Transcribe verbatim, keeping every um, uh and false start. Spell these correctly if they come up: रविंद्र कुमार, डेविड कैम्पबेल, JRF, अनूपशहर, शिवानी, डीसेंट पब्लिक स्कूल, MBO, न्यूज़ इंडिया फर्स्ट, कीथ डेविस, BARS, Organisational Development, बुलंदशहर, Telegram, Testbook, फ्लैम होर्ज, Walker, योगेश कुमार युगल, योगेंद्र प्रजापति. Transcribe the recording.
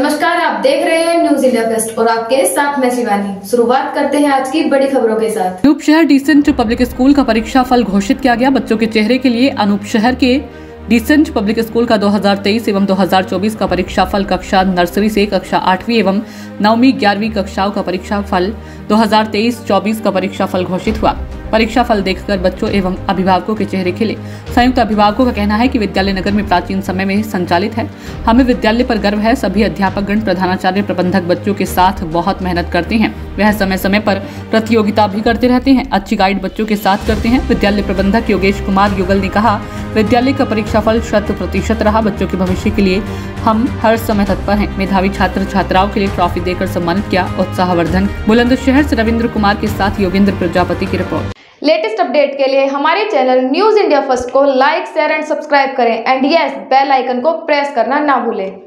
नमस्कार, आप देख रहे हैं न्यूज़ इंडिया फर्स्ट और आपके साथ मैं शिवानी। शुरुआत करते हैं आज की बड़ी खबरों के साथ। अनूपशहर डीसेंट पब्लिक स्कूल का परीक्षा फल घोषित किया गया। बच्चों के चेहरे के लिए अनूपशहर के डीसेंट पब्लिक स्कूल का दो हज़ार तेईस एवं दो हज़ार चौबीस का परीक्षा फल कक्षा नर्सरी से कक्षा आठवीं एवं नौवीं ग्यारहवीं कक्षाओं का परीक्षा फल दो हज़ार तेईस चौबीस का परीक्षा फल घोषित हुआ। परीक्षा फल देखकर बच्चों एवं अभिभावकों के चेहरे खिले। संयुक्त अभिभावकों का कहना है कि विद्यालय नगर में प्राचीन समय में संचालित है। हमें विद्यालय पर गर्व है। सभी अध्यापकगण, प्रधानाचार्य, प्रबंधक बच्चों के साथ बहुत मेहनत करते हैं। वह समय समय पर प्रतियोगिता भी करते रहते हैं। अच्छी गाइड बच्चों के साथ करते हैं। विद्यालय प्रबंधक योगेश कुमार युगल ने कहा, विद्यालय का परीक्षा फल शत प्रतिशत रहा। बच्चों के भविष्य के लिए हम हर समय तत्पर हैं। मेधावी छात्र छात्राओं के लिए ट्रॉफी देकर सम्मानित किया। उत्साहवर्धन। बुलंदशहर से रविंद्र कुमार के साथ योगेंद्र प्रजापति की रिपोर्ट। लेटेस्ट अपडेट के लिए हमारे चैनल न्यूज़ इंडिया फर्स्ट को लाइक, शेयर एंड सब्सक्राइब करें एंड यस बेल आइकन को प्रेस करना ना भूलें।